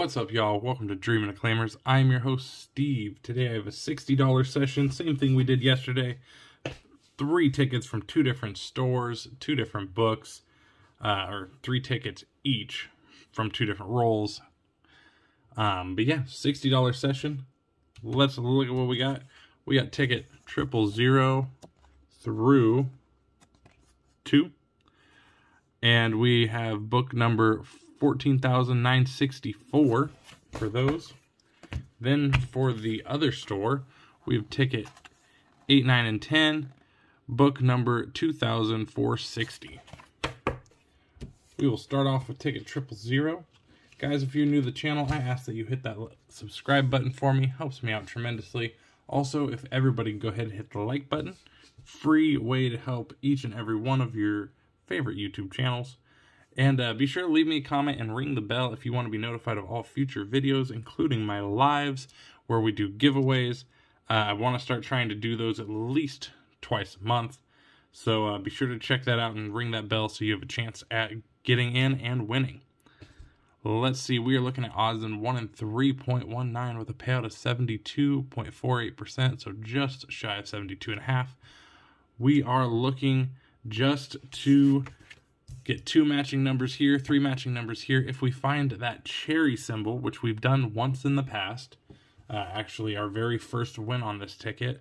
What's up, y'all? Welcome to Dreamin' Of Claimers. I'm your host, Steve. Today I have a $60 session, same thing we did yesterday. 3 tickets from 2 different stores, 2 different books, or 3 tickets each from 2 different rolls. But yeah, $60 session. Let's look at what we got. We got ticket 000 through 2. And we have book number 14,964 for those. Then for the other store, we have ticket 8, 9, and 10, book number 2,460. We will start off with ticket 000. Guys, if you're new to the channel, I ask that you hit that subscribe button for me. Helps me out tremendously. Also, if everybody can go ahead and hit the like button, free way to help each and every one of your favorite YouTube channels. And be sure to leave me a comment and ring the bell if you want to be notified of all future videos, including my lives where we do giveaways. I want to start trying to do those at least twice a month. So be sure to check that out and ring that bell so you have a chance at getting in and winning. Let's see, we are looking at odds in 1 in 3.19 with a payout of 72.48%, so just shy of 72.5. We are looking just to get 2 matching numbers here, 3 matching numbers here. If we find that cherry symbol, which we've done once in the past, actually our very first win on this ticket,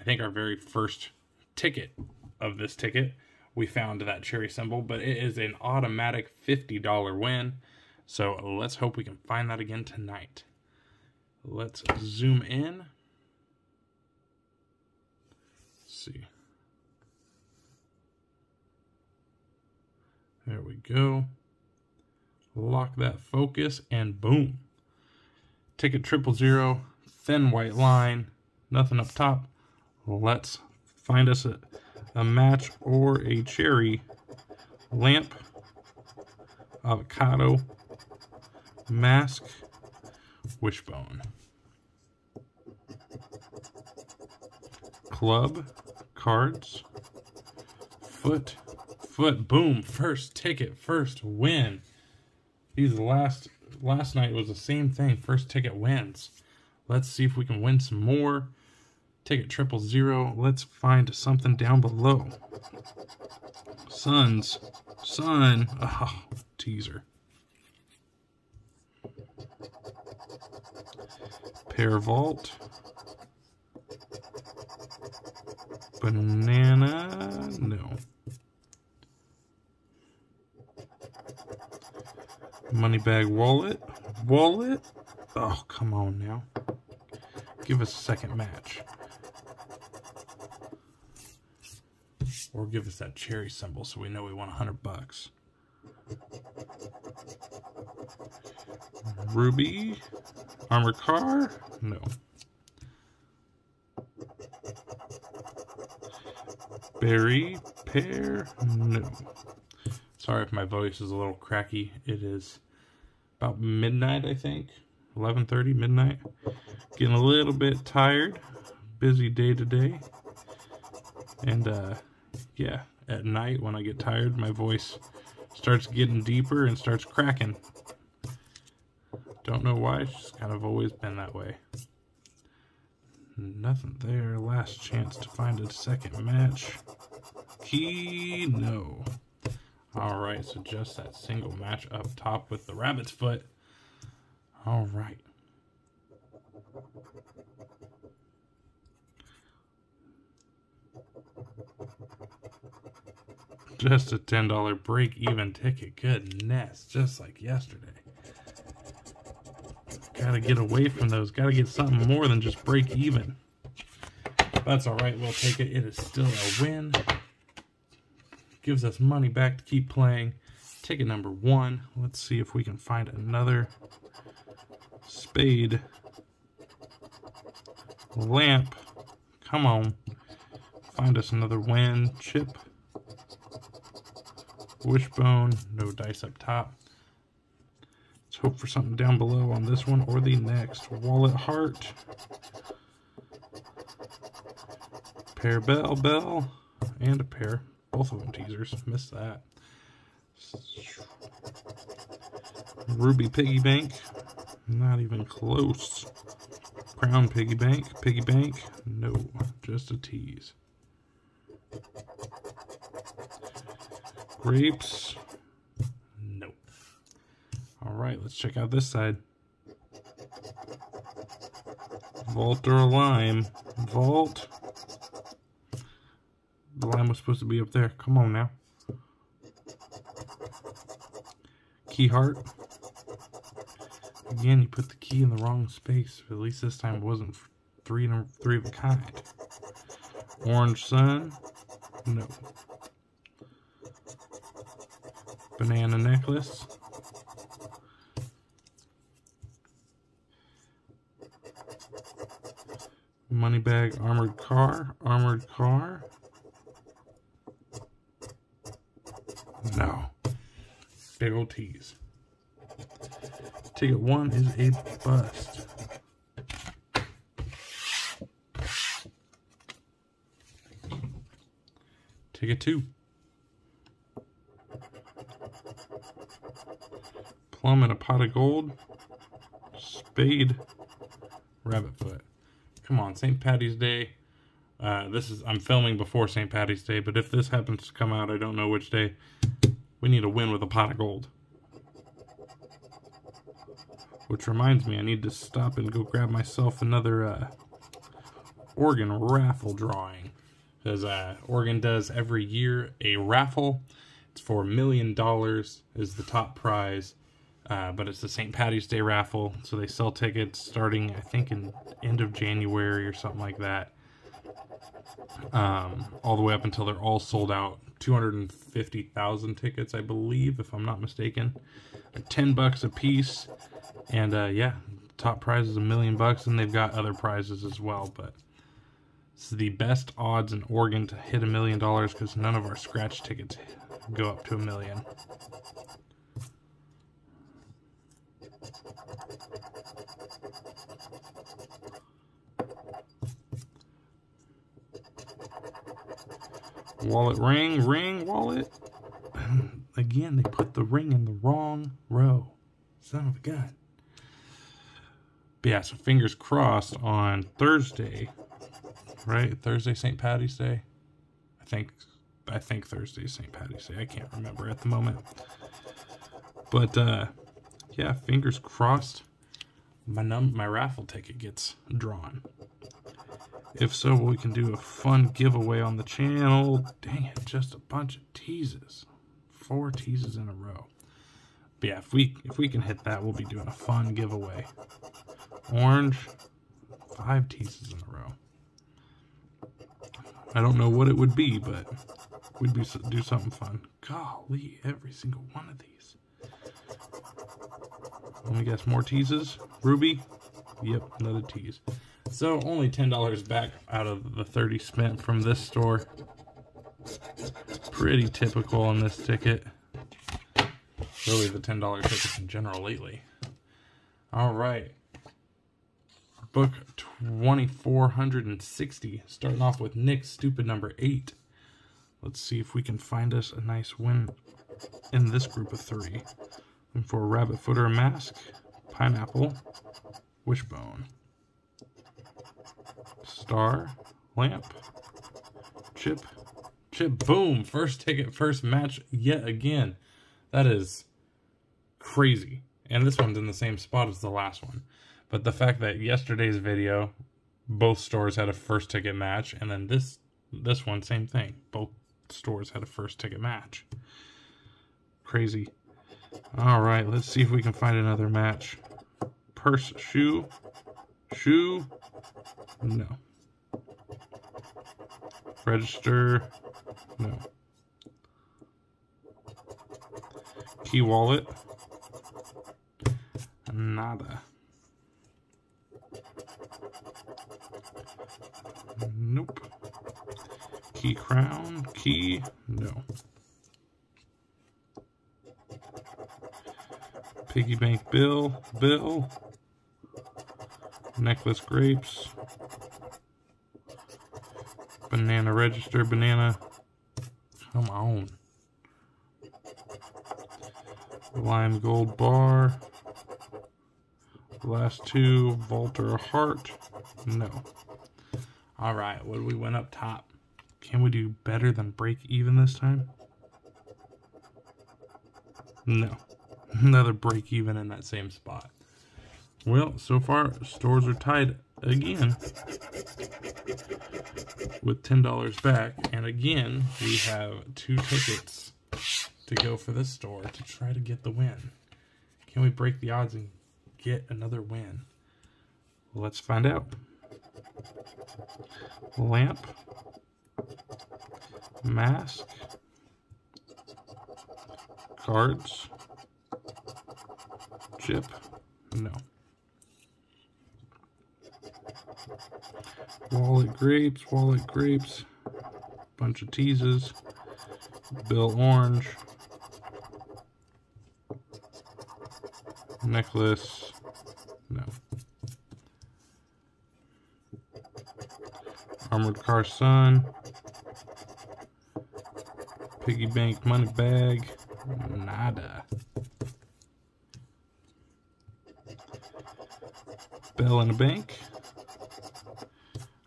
I think our very first ticket of this ticket, we found that cherry symbol, but it is an automatic $50 win. So let's hope we can find that again tonight. Let's zoom in. Let's see. There we go. Lock that focus and boom. Ticket 000, thin white line, nothing up top. Let's find us a match or a cherry, lamp, avocado, mask, wishbone, club, cards, foot, boom, first ticket, first win. These last night was the same thing, first ticket wins. Let's see if we can win some more. Ticket 000, let's find something down below. Sun, oh, teaser. Pear vault, banana, no. Moneybag wallet. Oh, come on now. Give us a second match. Or give us that cherry symbol so we know we won $100. Ruby, armor car, no. Berry, pear, no. Sorry if my voice is a little cracky. It is about midnight, I think. 11:30, midnight. Getting a little bit tired. Busy day today. And, yeah, at night when I get tired, my voice starts getting deeper and starts cracking. Don't know why. It's just kind of always been that way. Nothing there. Last chance to find a second match. Key, no. Alright, so just that single match up top with the rabbit's foot. Alright. Just a $10 break-even ticket. Goodness, just like yesterday. Gotta get away from those. Gotta get something more than just break-even. That's alright, we'll take it. It is still a win. Gives us money back to keep playing. Ticket number 1. Let's see if we can find another spade. Lamp. Come on. Find us another win. Chip. Wishbone. No dice up top. Let's hope for something down below on this one or the next. Wallet heart. Pair bell. And a pair. Both of them teasers. Missed that. Ruby piggy bank. Not even close. Crown piggy bank. Piggy bank. No. Just a tease. Grapes. Nope. Alright, let's check out this side. Vault or lime. Vault. The lime was supposed to be up there. Come on now. Key heart. Again, you put the key in the wrong space. At least this time it wasn't three of a kind. Orange sun. No. Banana necklace. Money bag, armored car. Armored car. No. Big old tease. Ticket one is a bust. Ticket two. Plum in a pot of gold. Spade. Rabbit foot. Come on, St. Patty's Day. I'm filming before St. Patty's Day, but if this happens to come out, I don't know which day. We need to win with a pot of gold. Which reminds me, I need to stop and go grab myself another Oregon raffle drawing. Because Oregon does every year a raffle. It's for $1 million is the top prize. But it's the St. Patty's Day raffle, so they sell tickets starting, I think, in end of January or something like that, all the way up until they're all sold out. 250,000 tickets, I believe, if I'm not mistaken. They're $10 a piece, and yeah, top prize is $1 million, and they've got other prizes as well. But this is the best odds in Oregon to hit $1 million because none of our scratch tickets go up to $1 million. Wallet ring, ring, wallet. Again, they put the ring in the wrong row. Son of a gun. But yeah, so fingers crossed on Thursday, right? Thursday, St. Patty's Day. I think Thursday is St. Patty's Day. I can't remember at the moment. But yeah, fingers crossed. My raffle ticket gets drawn. If so, we can do a fun giveaway on the channel. Dang it, just a bunch of teases. 4 teases in a row. But yeah, if we can hit that, we'll be doing a fun giveaway. Orange, 5 teases in a row. I don't know what it would be, but we'd do something fun. Golly, every single one of these. Let me guess, more teases. Ruby? Yep, another tease. So, only $10 back out of the $30 spent from this store. Pretty typical on this ticket. Really, the $10 tickets in general lately. Alright. Book 2460. Starting off with Nick's stupid number 8. Let's see if we can find us a nice win in this group of 3. And for a rabbit foot or a mask, pineapple, wishbone. Star, lamp, chip, chip, boom. First ticket, first match yet again. That is crazy. And this one's in the same spot as the last one. But the fact that yesterday's video, both stores had a first ticket match, and then this one, same thing. Both stores had a first ticket match. Crazy. Alright, let's see if we can find another match. Purse, shoe, shoe. No. Register. No. Key wallet. Nada. Nope. Key crown. Key. No. Piggy bank bill. Bill. Necklace grapes. Banana register, banana. Come on. Lime gold bar. The last two, Volter Hart. No. All right, what do we win up top? Can we do better than break even this time? No. Another break even in that same spot. Well, so far, stores are tied again with $10 back. And again, we have 2 tickets to go for this store to try to get the win. Can we break the odds and get another win? Well, let's find out. Lamp. Mask. Cards. Chip. No. Wallet grapes, bunch of teases, Bill Orange, necklace, no, Armored Car Sun, Piggy Bank Money Bag, nada. Bell in a Bank.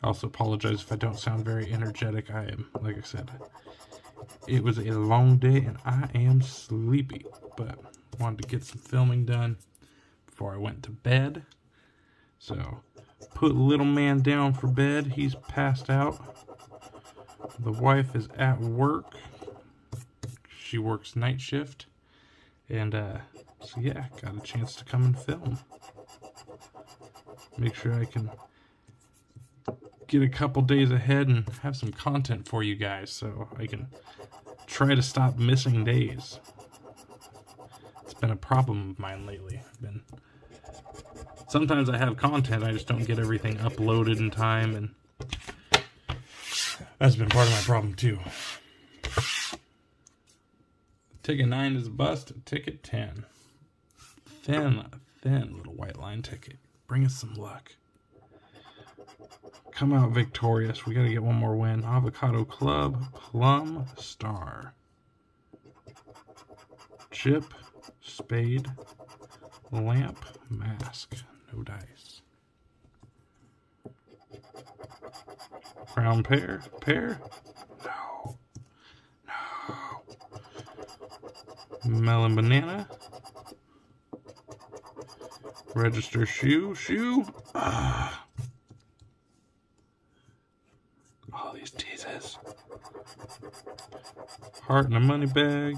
I also apologize if I don't sound very energetic. I am, like I said, it was a long day and I am sleepy, but I wanted to get some filming done before I went to bed. So, put little man down for bed. He's passed out. The wife is at work. She works night shift. And, so yeah, got a chance to come and film. Make sure I can get a couple days ahead and have some content for you guys so I can try to stop missing days. It's been a problem of mine lately. Sometimes I have content, I just don't get everything uploaded in time, and that's been part of my problem too. Ticket 9 is a bust, ticket 10. Thin little white line ticket. Bring us some luck. Come out victorious. We got to get one more win. Avocado Club, Plum Star, Chip, Spade, Lamp, Mask, no dice. Crown Pair, Pair, no, no. Melon Banana, Register Shoe, Shoe, ah. All these teases. Heart in a money bag.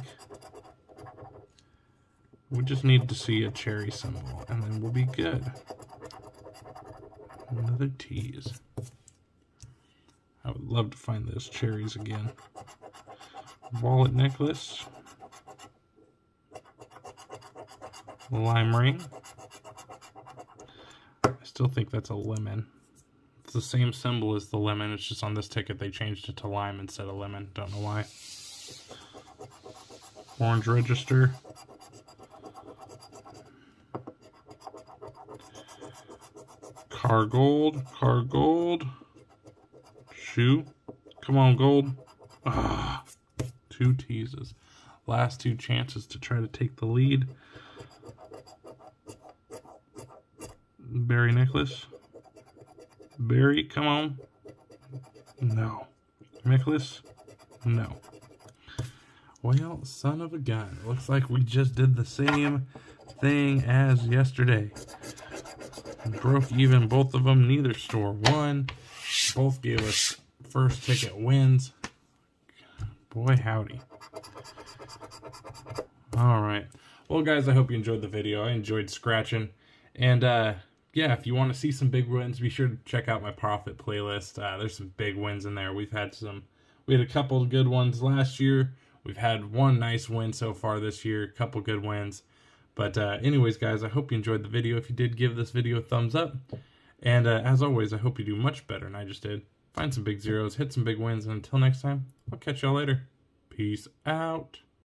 We just need to see a cherry symbol and then we'll be good. Another tease. I would love to find those cherries again. Wallet necklace. Lime ring. I still think that's a lemon. It's the same symbol as the lemon, it's just on this ticket they changed it to lime instead of lemon. Don't know why. Orange register. Car gold. Car gold. Shoe. Come on, gold. Ah, 2 teases. Last 2 chances to try to take the lead. Berry necklace. Berry, come on. No. Nicholas? No. Well, son of a gun. Looks like we just did the same thing as yesterday. Broke even both of them. Neither store won. Both gave us first ticket wins. Boy, howdy. Alright. Well, guys, I hope you enjoyed the video. I enjoyed scratching. And, yeah, if you want to see some big wins, be sure to check out my profit playlist. There's some big wins in there. We had a couple of good ones last year. We've had one nice win so far this year, a couple good wins. But anyways, guys, I hope you enjoyed the video. If you did, give this video a thumbs up. And as always, I hope you do much better than I just did. Find some big zeros, hit some big wins, and until next time, I'll catch y'all later. Peace out.